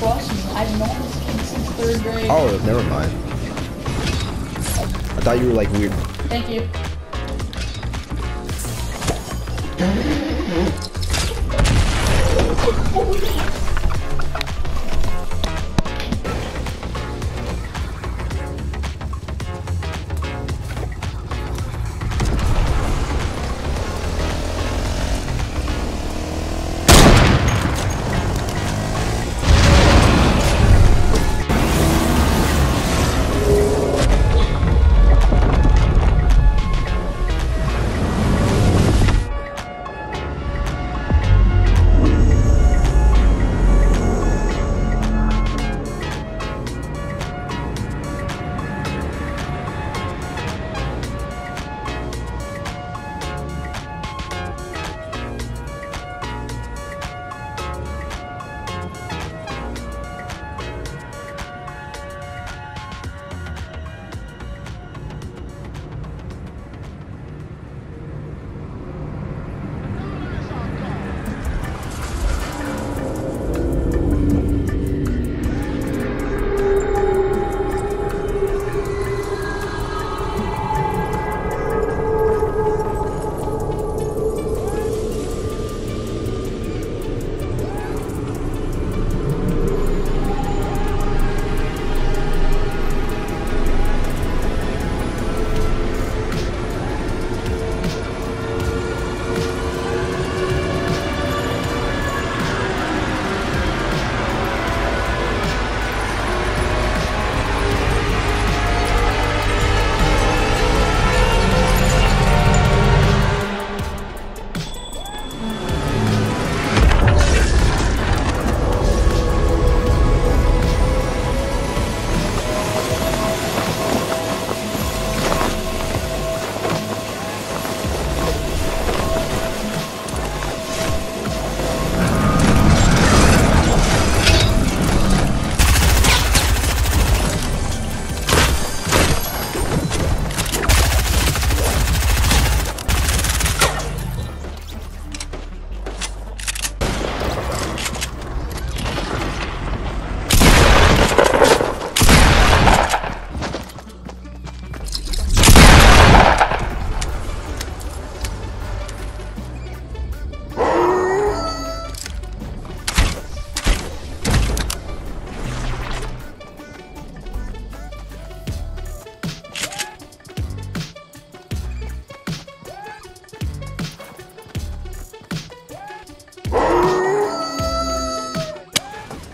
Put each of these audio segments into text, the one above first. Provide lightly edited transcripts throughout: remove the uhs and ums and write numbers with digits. crossing. I've known this kid since 3rd grade. Oh, never mind. I thought you were like weird. Thank you.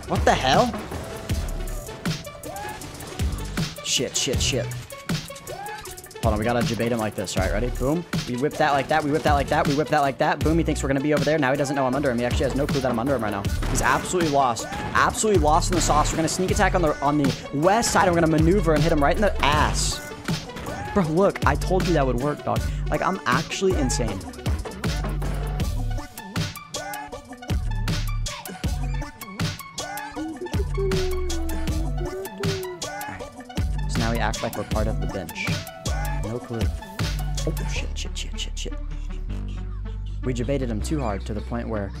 What the hell? Shit, shit, shit. Hold on, we gotta debate him like this. All right, ready? Boom. We whip that like that. We whip that like that. We whip that like that. Boom, he thinks we're gonna be over there. Now he doesn't know I'm under him. He actually has no clue that I'm under him right now. He's absolutely lost. Absolutely lost in the sauce. We're gonna sneak attack on the west side. And we're gonna maneuver and hit him right in the ass. Bro, look, I told you that would work, dog. Like, I'm actually insane. Act like we're part of the bench. No clue. Oh, shit, shit, shit, shit, shit. We debated him too hard to the point where...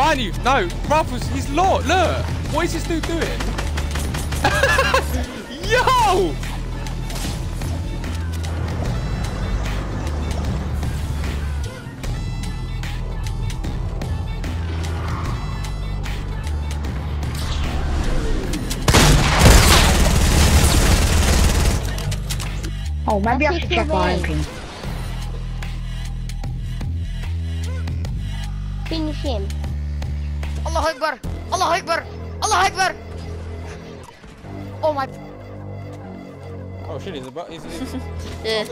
Behind you. No. Ruffles, he's locked. Look. What is this dude doing? Yo. Oh, maybe I should check my own ping. Finish him. Allahu Akbar! Allahu Akbar! Allahu Akbar! Oh my... Oh shit, he's about... He's... yeah.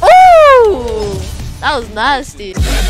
Oh! That was nasty.